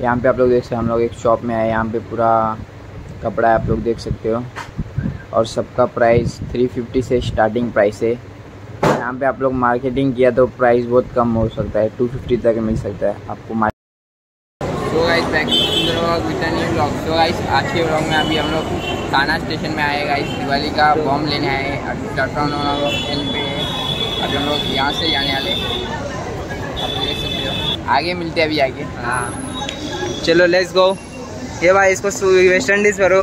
यहाँ पे आप लोग देख सकते हैं, हम लोग एक शॉप में आए। यहाँ पे पूरा कपड़ा आप लोग देख सकते हो और सबका प्राइस 350 से स्टार्टिंग प्राइस है। यहाँ पे आप लोग मार्केटिंग किया तो प्राइस बहुत कम हो सकता है, 250 तक मिल सकता है आपको। So guys, back with a new vlog. So guys, आज के व्लॉग में अभी हम लोग थाना स्टेशन में आए गाइस, दिवाली का बॉम्ब लेने आए। अभी लॉकडाउन पे अभी हम लोग यहाँ से जाने वाले, आप देख सकते हो। आगे मिलते अभी आगे। हाँ चलो लेट्स गो। ये भाई इसको वेस्ट इंडीज करो।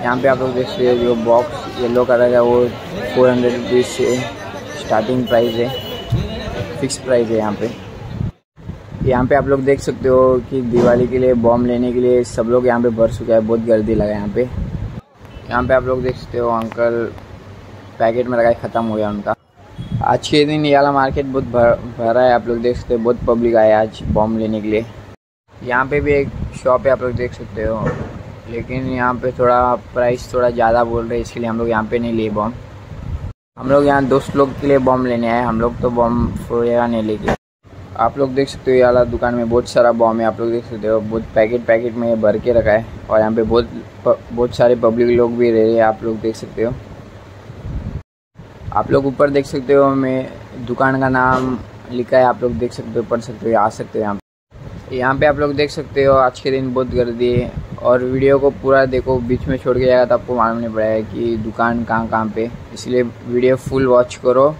यहाँ पे आप लोग देख सकते हो जो बॉक्स येलो कलर का वो 400 रुपीज़ से स्टार्टिंग प्राइस है, फिक्स प्राइस है यहाँ पे। यहाँ पे आप लोग देख सकते हो कि दिवाली के लिए बॉम्ब लेने के लिए सब लोग यहाँ पे भर चुका है, बहुत गर्दी लगा यहाँ पे। यहाँ पे आप लोग देख सकते हो अंकल पैकेट में लगाए, ख़त्म हो गया उनका। आज के दिन ये वाला मार्केट बहुत भरा है, आप लोग देख सकते हो बहुत पब्लिक आया आज बॉम्ब लेने के लिए। यहाँ पे भी एक शॉप है आप लोग देख सकते हो, लेकिन यहाँ पे थोड़ा प्राइस थोड़ा ज़्यादा बोल रहे हैं, इसलिए हम लोग यहाँ पे नहीं लिए बॉम्ब। हम लोग यहाँ दोस्त लोग के लिए बॉम्ब लेने आए, हम लोग तो बॉम्ब फोड़ेगा नहीं लेके। आप लोग देख सकते हो ये वाला दुकान में बहुत सारा बॉम्ब है, आप लोग देख सकते हो बहुत पैकेट में भर के रखा है। और यहाँ पे बहुत सारे पब्लिक लोग भी रह रहे हैं, आप लोग देख सकते हो। आप लोग ऊपर देख सकते हो, मैं दुकान का नाम लिखा है, आप लोग देख सकते हो, पढ़ सकते हो, आ सकते हो यहाँ पे। आप लोग देख सकते हो आज के दिन बहुत गर्दी है। और वीडियो को पूरा देखो, बीच में छोड़ के जाएगा तो आपको मालूम नहीं पड़ेगा कि दुकान कहाँ पे, इसलिए वीडियो फुल वॉच करो और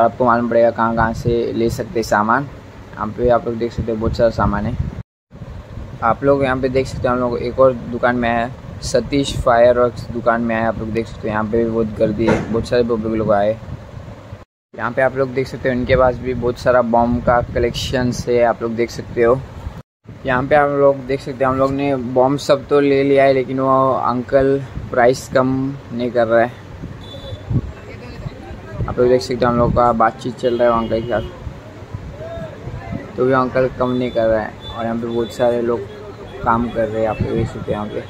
आपको मालूम पड़ेगा कहाँ से ले सकते सामान। यहाँ पे आप लोग देख सकते हो बहुत सारा सामान है। आप लोग यहाँ पे देख सकते हो हम लोग एक और दुकान में आए, सतीश फायर वर्क्स दुकान में आए। आप लोग देख सकते हो यहाँ पे भी बहुत गर्दी है, बहुत सारे पब्लिक लोग आए। यहाँ पे आप लोग देख सकते हो इनके पास भी बहुत सारा बॉम्ब का कलेक्शंस है, आप लोग देख सकते हो। यहाँ पे हम लोग देख सकते हैं हम लोग ने बॉम्ब सब तो ले लिया है, लेकिन वो अंकल प्राइस कम नहीं कर रहा है। आप लोग देख सकते हैं हम लोग का बातचीत चल रहा है अंकल के साथ, तो भी अंकल कम नहीं कर रहा है। और यहाँ पे बहुत सारे लोग काम कर रहे हैं, आप लोग देख सकते हैं। यहाँ पे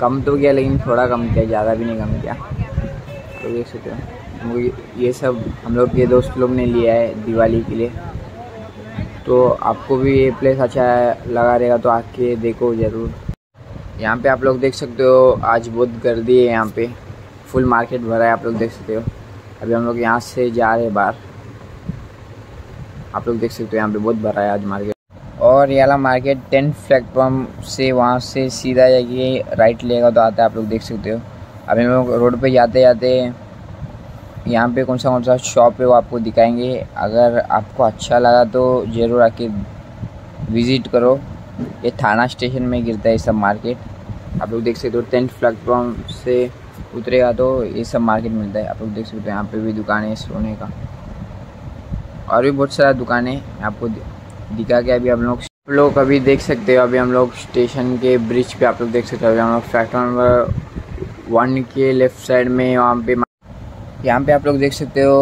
कम तो किया, लेकिन थोड़ा कम किया, ज़्यादा भी नहीं कम किया। आप लोग देख सकते हैं ये सब हम लोग के दोस्त लोग ने लिया है दिवाली के लिए। तो आपको भी ये प्लेस अच्छा लगा रहेगा तो आके देखो ज़रूर। यहाँ पे आप लोग देख सकते हो आज बहुत गर्दी है, यहाँ पे फुल मार्केट भरा है, आप लोग देख सकते हो। अभी हम लोग यहाँ से जा रहे हैं बाहर, आप लोग देख सकते हो यहाँ पे बहुत भरा है आज मार्केट। और ये वाला मार्केट 10 प्लेटफॉर्म से वहाँ से सीधा जाइए, राइट लेगा तो आता है, आप लोग देख सकते हो। अभी हम लोग रोड पर जाते जाते यहाँ पे कौन सा शॉप है वो आपको दिखाएंगे। अगर आपको अच्छा लगा तो ज़रूर आके विज़िट करो। ये थाना स्टेशन में गिरता है ये सब मार्केट, आप लोग देख सकते हो। 10 प्लेटफॉर्म से उतरेगा तो ये सब मार्केट मिलता है, आप लोग देख सकते हो। यहाँ पे भी दुकान है सोने का, और भी बहुत सारा दुकान है, आपको दिखा के अभी आप लोग अभी देख सकते हो। अभी हम लोग स्टेशन के ब्रिज पर आप लोग देख सकते हो। अभी हम लोग प्लेटफॉर्म नंबर 1 के लेफ्ट साइड में वहाँ पे आप लोग देख सकते हो।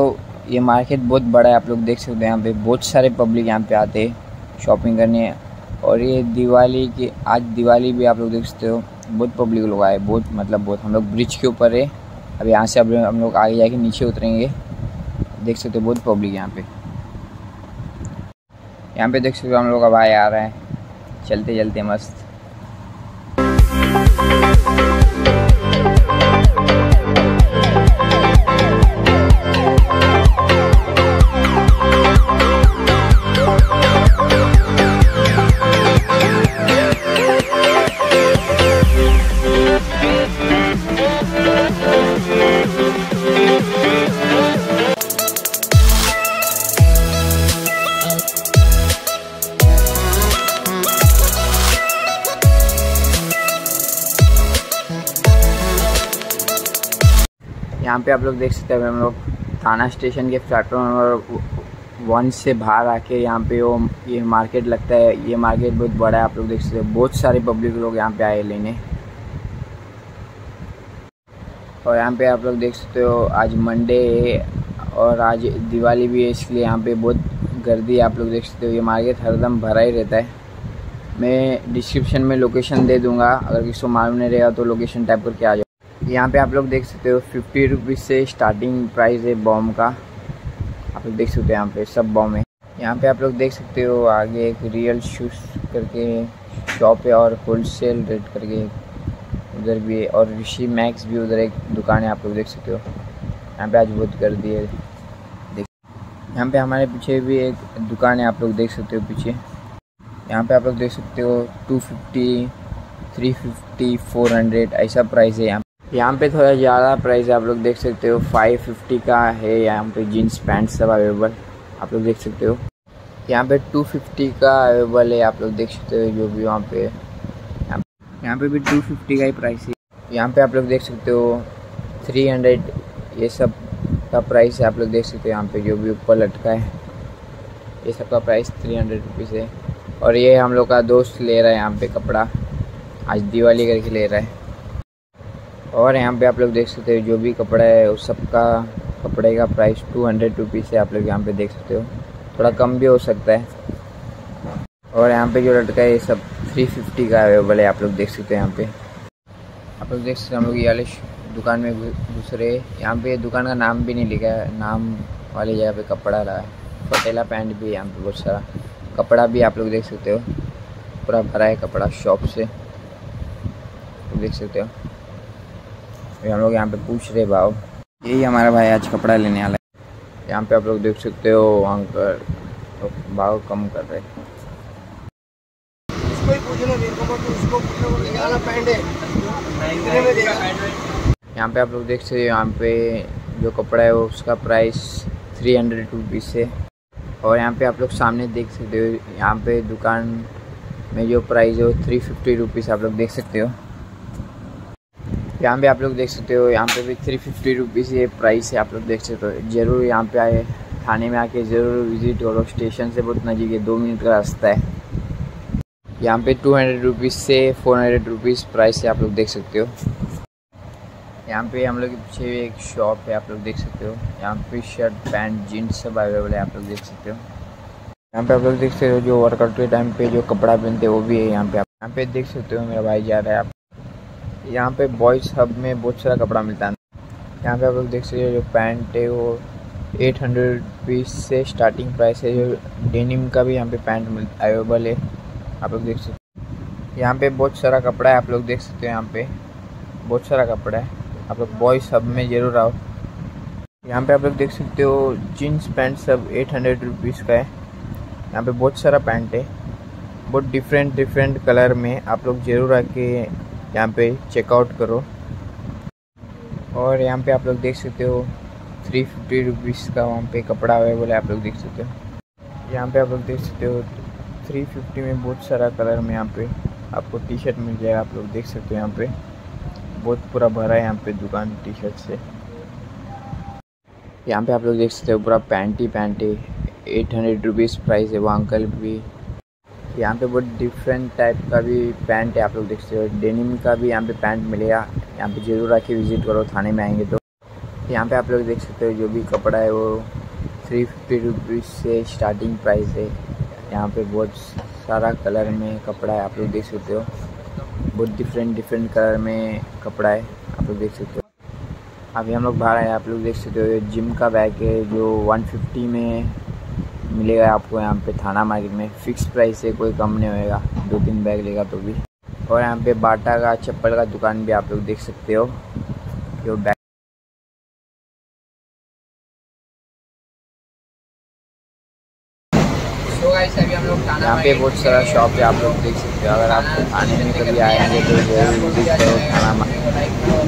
ये मार्केट बहुत बड़ा है, आप लोग देख सकते हो। यहाँ पे बहुत सारे पब्लिक यहाँ पे आते हैं शॉपिंग करने। और ये दिवाली के आज दिवाली भी आप लोग देख सकते हो, बहुत पब्लिक लोग आए, बहुत बहुत। हम लोग ब्रिज के ऊपर है, अब यहाँ से हम लोग आगे जाके नीचे उतरेंगे। देख सकते हो बहुत पब्लिक यहाँ पे देख सकते हो। हम लोग अब आए आ रहे हैं चलते चलते मस्त। यहाँ पे आप लोग देख सकते हैं हम लोग थाना स्टेशन के प्लेटफॉर्म नंबर 1 से बाहर आके यहाँ पे ये मार्केट लगता है। ये मार्केट बहुत बड़ा है, आप लोग देख सकते हो। बहुत सारे पब्लिक लोग यहाँ पे आए लेने। और यहाँ पे आप लोग देख सकते हो आज मंडे है और आज दिवाली भी है, इसलिए यहाँ पे बहुत गर्दी आप लोग देख सकते हो। ये मार्केट हरदम भरा ही रहता है। मैं डिस्क्रिप्शन में लोकेशन दे दूंगा, अगर किसको मालूम नहीं रहेगा तो लोकेशन टाइप करके आ जाओ। यहाँ पे आप लोग देख सकते हो 50 रुपीज़ से स्टार्टिंग प्राइस है बॉम का। आप लोग देख सकते हो यहाँ पे सब बॉम है। यहाँ पे आप लोग देख सकते हो आगे एक रियल शूज़ करके शॉप है और होलसेल रेट करके उधर भी है और ऋषि मैक्स भी उधर एक दुकान है, आप लोग देख सकते हो। यहाँ पे आज बहुत कर दिए। देख यहाँ पे हमारे पीछे भी एक दुकान है, आप लोग देख सकते हो पीछे। यहाँ पे आप लोग देख सकते हो 250, 350, 400 ऐसा प्राइस है। यहाँ पे थोड़ा ज़्यादा प्राइस है, आप लोग देख सकते हो 550 का है। यहाँ पे जीन्स पैंट सब अवेलेबल आप लोग देख सकते हो। यहाँ पे 250 का अवेलेबल है, आप लोग देख सकते हो जो भी वहाँ पे। यहाँ पे भी 250 का ही प्राइस है। यहाँ पे आप लोग देख सकते हो 300 ये सब का प्राइस है, आप लोग देख सकते हो। यहाँ पे जो भी ऊपर लटका है ये सब का प्राइस 300 रुपीज़ है। और ये हम लोग का दोस्त ले रहा है यहाँ पे कपड़ा, आज दिवाली करके ले रहा है। और यहाँ पे आप लोग देख सकते हो जो भी कपड़ा है उस सब का कपड़े का प्राइस 200 रुपीज़ है, आप लोग यहाँ पे देख सकते हो। थोड़ा कम भी हो सकता है। और यहाँ पे जो लटका है ये सब 350 का अवेलेबल है, आप लोग देख सकते हो। यहाँ पे आप लोग देख सकते हो हम लोग ये वाले दुकान में घुस रहे। यहाँ पे दुकान का नाम भी नहीं लिखा है, नाम वाली जगह पे कपड़ा रहा है। पटेला पैंट भी है यहाँ पे, बहुत सारा कपड़ा भी आप लोग देख सकते हो। पूरा भरा है कपड़ा शॉप से, देख सकते हो। हम लोग यहाँ पे पूछ रहे भाव। यही हमारा भाई आज कपड़ा लेने वाला है। यहाँ पे आप लोग देख सकते हो अंकल तो भाव कम कर रहे। यहाँ पे आप लोग देख सकते हो यहाँ पे जो कपड़ा है उसका प्राइस 300 रुपीज़ है। और यहाँ पे आप लोग सामने देख सकते हो यहाँ पे दुकान में जो प्राइस है वो 350 रुपीज़ आप लोग देख सकते हो। यहाँ पे आप लोग देख सकते हो यहाँ पे भी 350 रुपीज़ ये प्राइस है, आप लोग देख सकते हो। ज़रूर यहाँ पे आए, थाने में आके ज़रूर विज़िट करो। स्टेशन से बहुत नज़दीक है, 2 मिनट का रास्ता है। यहाँ पे 200 रुपीज़ से 400 रुपीज़ प्राइस है, आप लोग देख सकते हो। यहाँ पे हम लोग के पीछे एक शॉप है, आप लोग देख सकते हो। यहाँ पे शर्ट पैंट जीन्स सब अवेलेबल है, आप लोग देख सकते हो। यहाँ पे आप लोग देख सकते हो जो वर्कआउट के टाइम पे जो कपड़ा पहनते हैं वो भी है यहाँ पे। आप यहाँ पे देख सकते हो मेरा भाई जा रहा है। आप यहाँ पे बॉयज़ हब में बहुत सारा कपड़ा मिलता है। यहाँ पे आप लोग देख सकते हो जो पैंट है वो 800 रुपीज़ से स्टार्टिंग प्राइस है। जो डेनिम का भी यहाँ पे पैंट अवेलेबल है, आप लोग देख सकते हो। यहाँ पे बहुत सारा कपड़ा है, आप लोग देख सकते हो। यहाँ पे बहुत सारा कपड़ा है, आप लोग बॉयज़ हब में ज़रूर आओ। यहाँ पे आप लोग देख सकते हो जीन्स पैंट सब 800 रुपीज़ का है। यहाँ पे बहुत सारा पैंट है, बहुत डिफरेंट कलर में। आप लोग ज़रूर आके यहाँ पे चेकआउट करो। और यहाँ पे आप लोग देख सकते हो 350 रुपीज़ का वहाँ पे कपड़ा अवेलेबल है, आप लोग देख सकते हो। यहाँ पे आप लोग देख सकते हो 350 में बहुत सारा कलर में यहाँ पे आपको टी शर्ट मिल जाएगा, आप लोग देख सकते हो। यहाँ पे बहुत पूरा भरा है यहाँ पे दुकान टी शर्ट से। यहाँ पे आप लोग देख सकते हो पूरा पैंटी 800 रुपीज़ प्राइस है। वो अंकल भी यहाँ पे बहुत डिफरेंट टाइप का भी पैंट है, आप लोग देख सकते हो। डेनिम का भी यहाँ पे पैंट मिलेगा। यहाँ पे ज़रूर आके विज़िट करो, थाने में आएंगे तो। यहाँ पे आप लोग देख सकते हो जो भी कपड़ा है वो 350 रुपीज़ से स्टार्टिंग प्राइस है। यहाँ पर बहुत सारा कलर में कपड़ा है, आप लोग देख सकते हो। बहुत डिफरेंट कलर में कपड़ा है, आप लोग देख सकते हो। अभी हम लोग बाहर आए, आप लोग देख सकते हो। जिम का बैग है जो 150 में मिलेगा आपको। यहाँ पे थाना मार्केट में फिक्स प्राइस है, कोई कम नहीं होएगा 2-3 बैग लेगा तो भी। और यहाँ पे बाटा का चप्पल का दुकान भी आप लोग देख सकते हो। जो बैग यहाँ पे बहुत सारा शॉप है, आप लोग देख सकते हो। अगर आप थाने में कभी आएंगे तो थाना